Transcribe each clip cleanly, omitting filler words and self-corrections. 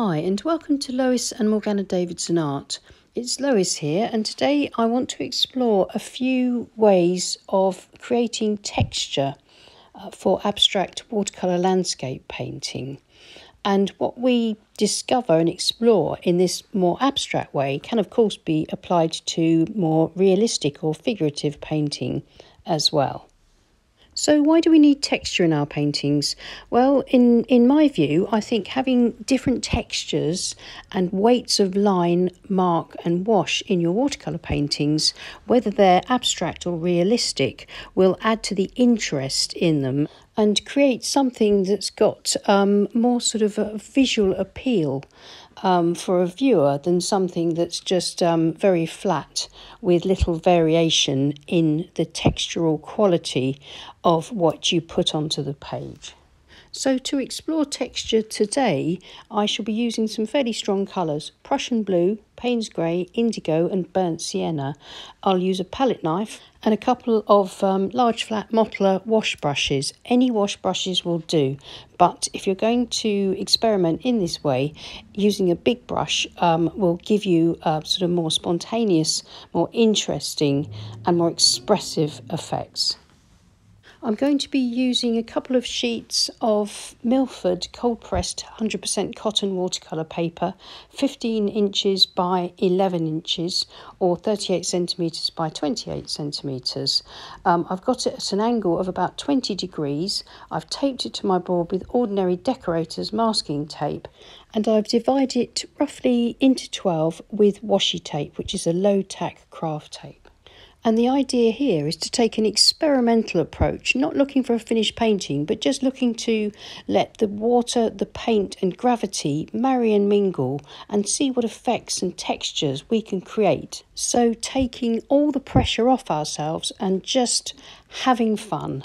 Hi and welcome to Lois and Morgaine Davidson Art. It's Lois here, and today I want to explore a few ways of creating texture for abstract watercolour landscape painting. And what we discover and explore in this more abstract way can of course be applied to more realistic or figurative painting as well. So why do we need texture in our paintings? Well, in my view, I think having different textures and weights of line, mark and wash in your watercolour paintings, whether they're abstract or realistic, will add to the interest in them and create something that's got more sort of a visual appeal for a viewer than something that's just very flat with little variation in the textural quality of what you put onto the page. So to explore texture today, I shall be using some fairly strong colours: Prussian blue, Payne's grey, indigo and burnt sienna. I'll use a palette knife and a couple of large flat mottler wash brushes. Any wash brushes will do, but if you're going to experiment in this way, using a big brush will give you sort of more spontaneous, more interesting and more expressive effects. I'm going to be using a couple of sheets of Milford cold-pressed 100% cotton watercolour paper, 15 inches by 11 inches or 38 centimetres by 28 centimetres. I've got it at an angle of about 20 degrees. I've taped it to my board with ordinary decorator's masking tape, and I've divided it roughly into 12 with washi tape, which is a low-tack craft tape. And the idea here is to take an experimental approach, not looking for a finished painting, but just looking to let the water, the paint and gravity marry and mingle and see what effects and textures we can create. So taking all the pressure off ourselves and just having fun.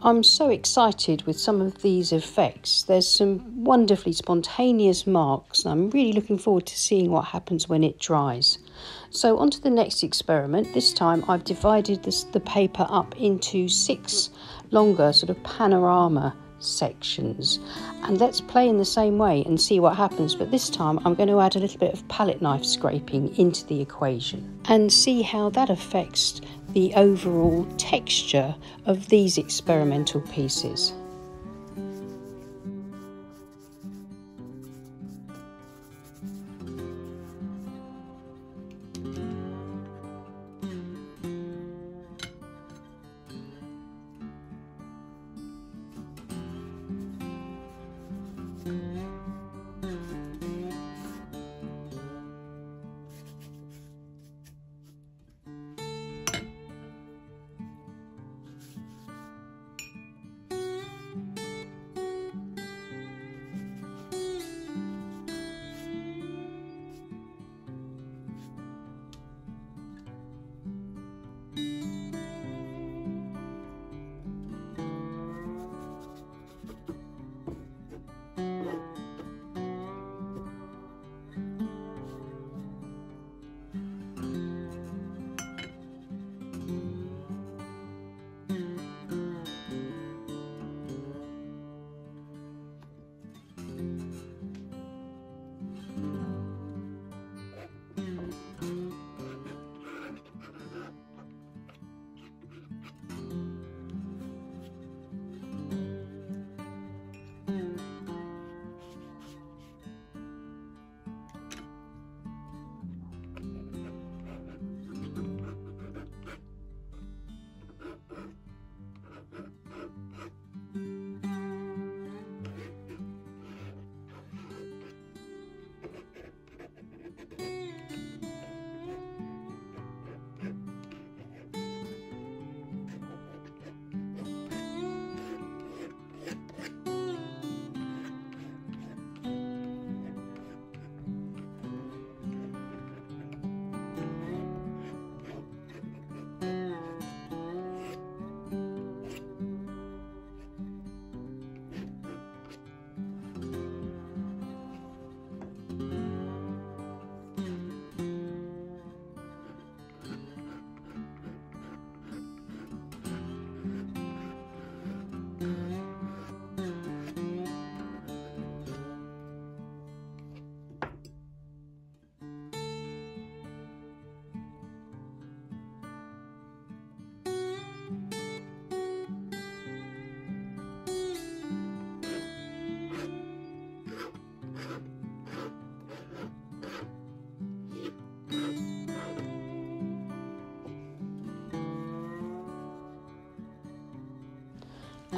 I'm so excited with some of these effects. There's some wonderfully spontaneous marks, and I'm really looking forward to seeing what happens when it dries. So on to the next experiment. This time I've divided the paper up into 6 longer sort of panorama sections, and let's play in the same way and see what happens, but this time I'm going to add a little bit of palette knife scraping into the equation and see how that affects the overall texture of these experimental pieces.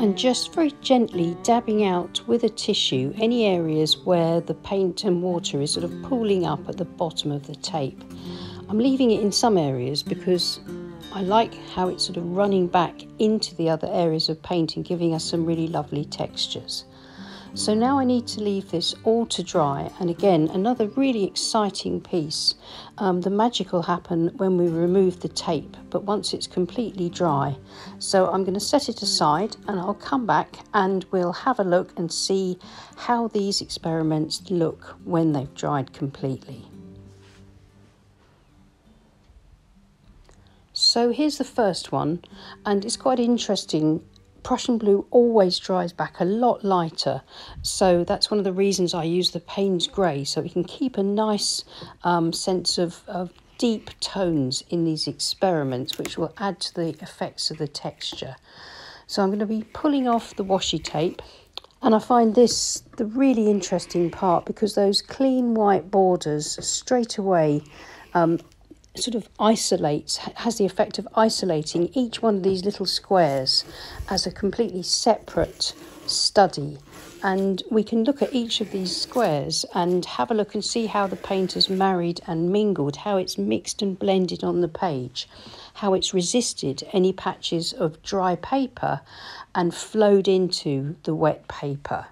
and just very gently dabbing out with a tissue any areas where the paint and water is sort of pooling up at the bottom of the tape. I'm leaving it in some areas because I like how it's sort of running back into the other areas of paint and giving us some really lovely textures. So now I need to leave this all to dry, and again another really exciting piece. The magic will happen when we remove the tape, but once it's completely dry. So I'm going to set it aside and I'll come back and we'll have a look and see how these experiments look when they've dried completely. So here's the first one, and it's quite interesting. Prussian blue always dries back a lot lighter, so that's one of the reasons I use the Payne's grey, so we can keep a nice sense of deep tones in these experiments, which will add to the effects of the texture. So I'm going to be pulling off the washi tape, and I find this the really interesting part because those clean white borders straight away sort of isolates, has the effect of isolating each one of these little squares as a completely separate study, and we can look at each of these squares and have a look and see how the paint has married and mingled, how it's mixed and blended on the page, how it's resisted any patches of dry paper and flowed into the wet paper.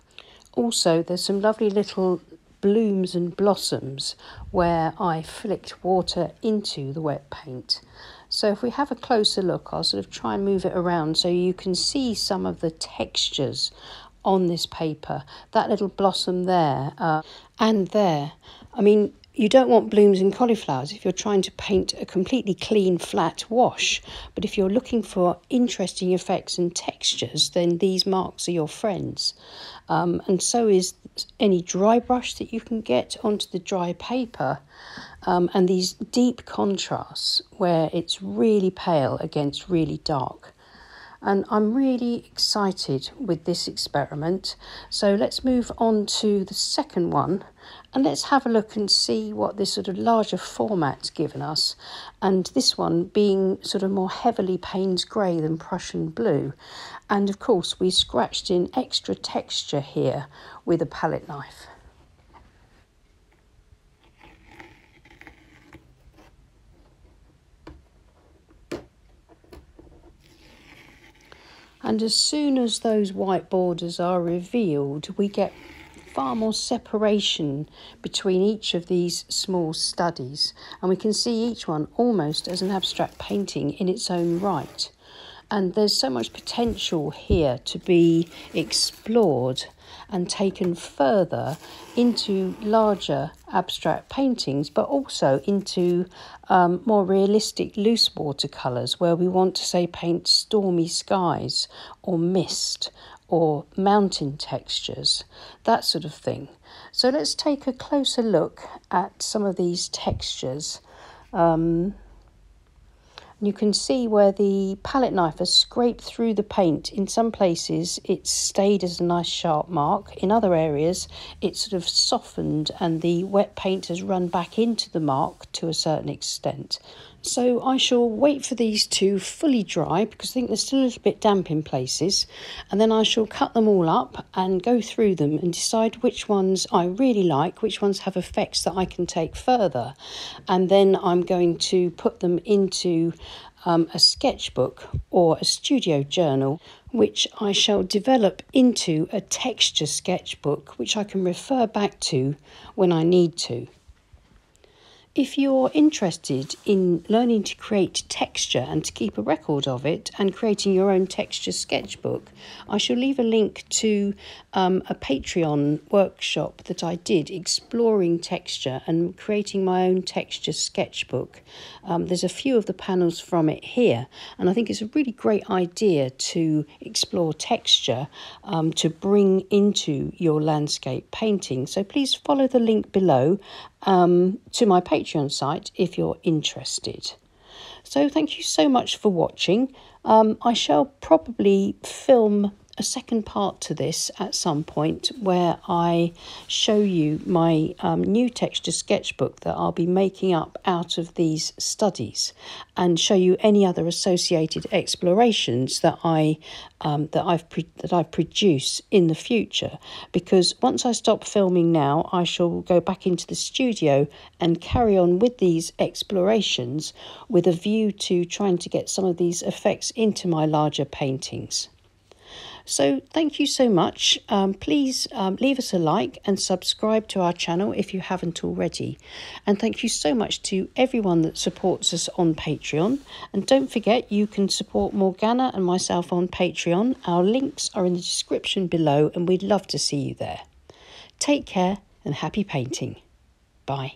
Also, there's some lovely little blooms and blossoms where I flicked water into the wet paint. So if we have a closer look, I'll sort of try and move it around so you can see some of the textures on this paper. That little blossom there and there. I mean, you don't want blooms and cauliflowers if you're trying to paint a completely clean flat wash, but if you're looking for interesting effects and textures, then these marks are your friends. And so is any dry brush that you can get onto the dry paper, and these deep contrasts where it's really pale against really dark. And I'm really excited with this experiment. So let's move on to the second one and let's have a look and see what this sort of larger format's given us. And this one being sort of more heavily Payne's grey than Prussian blue. And of course we scratched in extra texture here with a palette knife. And as soon as those white borders are revealed, we get far more separation between each of these small studies. And we can see each one almost as an abstract painting in its own right. And there's so much potential here to be explored and taken further into larger abstract paintings, but also into more realistic loose watercolours where we want to, say, paint stormy skies or mist or mountain textures, that sort of thing. So let's take a closer look at some of these textures. You can see where the palette knife has scraped through the paint. In some places it's stayed as a nice sharp mark. In other areas it's sort of softened and the wet paint has run back into the mark to a certain extent. So I shall wait for these to fully dry because I think they're still a little bit damp in places, and then I shall cut them all up and go through them and decide which ones I really like, which ones have effects that I can take further, and then I'm going to put them into a sketchbook or a studio journal, which I shall develop into a texture sketchbook which I can refer back to when I need to. If you're interested in learning to create texture and to keep a record of it and creating your own texture sketchbook, I shall leave a link to a Patreon workshop that I did exploring texture and creating my own texture sketchbook. There's a few of the panels from it here, and I think it's a really great idea to explore texture to bring into your landscape painting. So please follow the link below to my Patreon site if you're interested. So thank you so much for watching. I shall probably film a second part to this at some point where I show you my new texture sketchbook that I'll be making up out of these studies, and show you any other associated explorations that I produce in the future, because once I stop filming now, I shall go back into the studio and carry on with these explorations with a view to trying to get some of these effects into my larger paintings. So thank you so much. Please leave us a like and subscribe to our channel if you haven't already. And thank you so much to everyone that supports us on Patreon. And don't forget, you can support Morgana and myself on Patreon. Our links are in the description below, and we'd love to see you there. Take care and happy painting. Bye.